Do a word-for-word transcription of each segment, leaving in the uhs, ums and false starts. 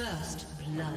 First blood. You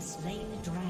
Slain the dragon.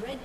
Red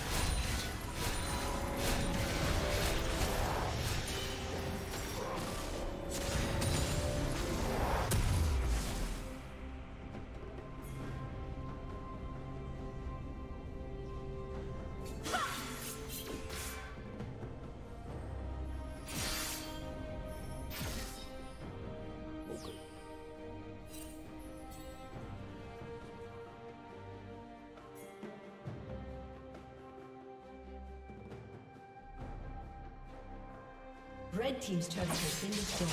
Red team's turret has been destroyed.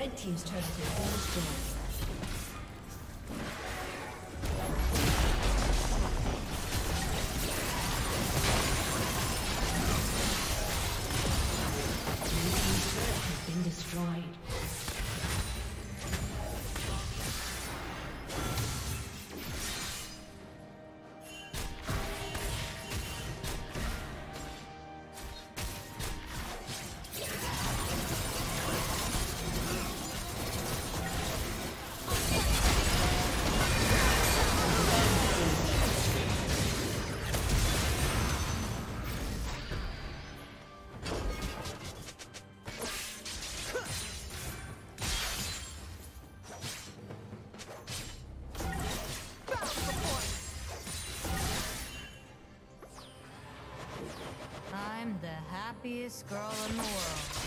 Red team's turret has been destroyed. Happiest girl in the world.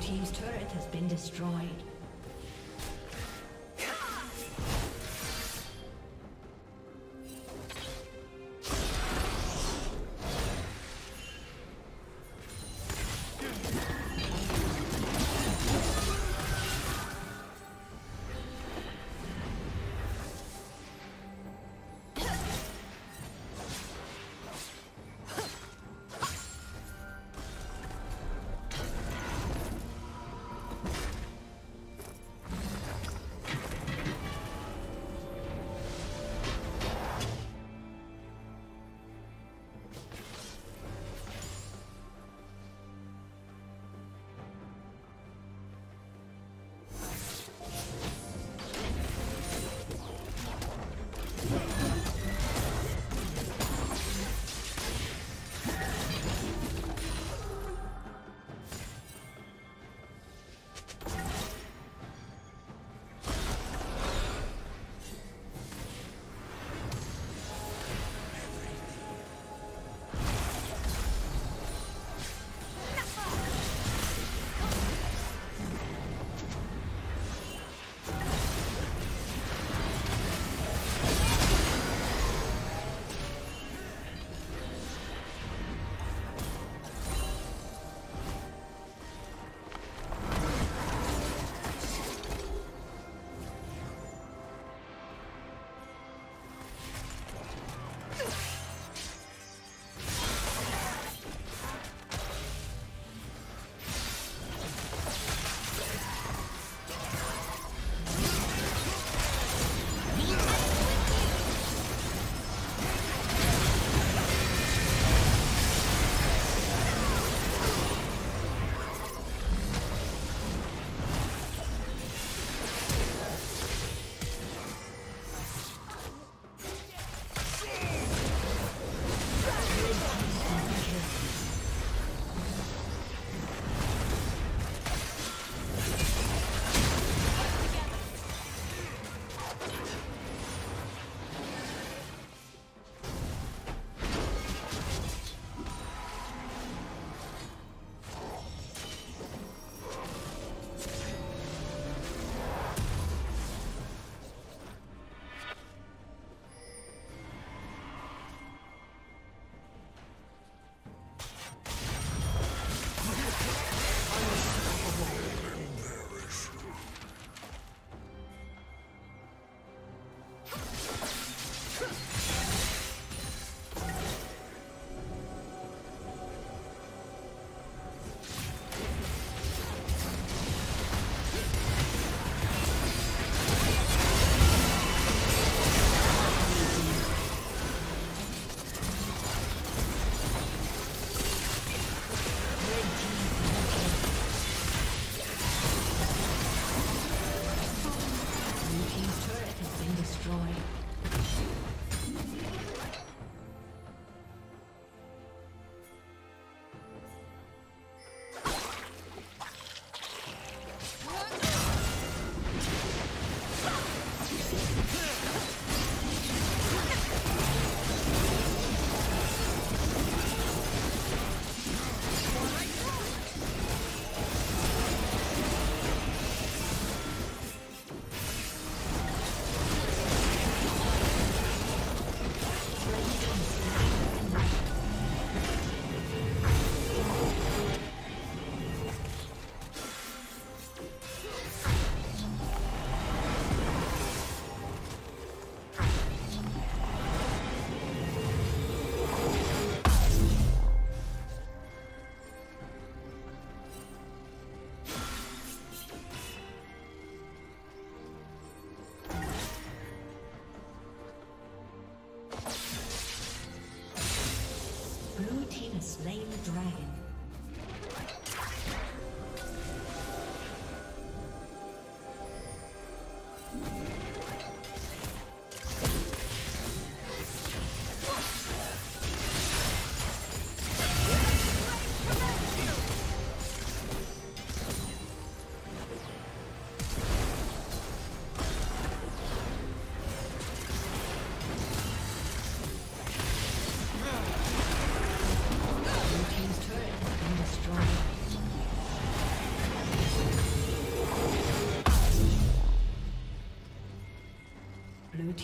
Team's turret has been destroyed.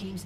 team's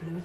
Blue